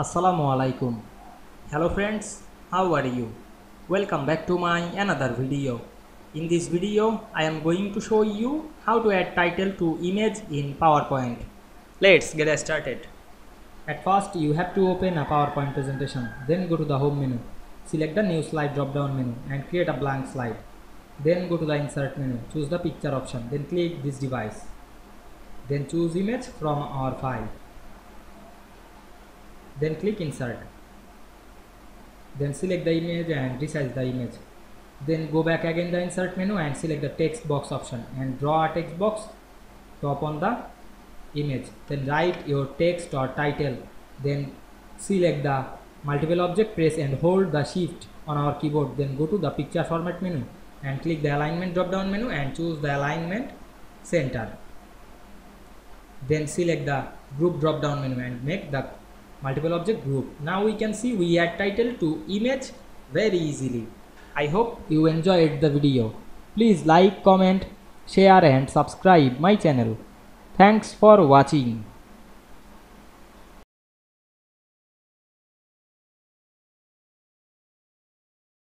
Assalamu alaikum. Hello friends, how are you? Welcome back to my another video. In this video I am going to show you how to add title to image in PowerPoint. Let's get started. At first you have to open a PowerPoint presentation, then go to the home menu, select the new slide drop down menu and create a blank slide. Then go to the insert menu, choose the picture option, then click this device, then choose image from our file, then click insert, then select the image and resize the image, then go back again the insert menu and select the text box option and draw a text box top on the image, then write your text or title, then select the multiple object, press and hold the shift on our keyboard, then go to the picture format menu and click the alignment drop down menu and choose the alignment center, then select the group drop down menu and make the multiple object group. Now we can see we add title to image very easily. I hope you enjoyed the video. Please like, comment, share and subscribe my channel. Thanks for watching.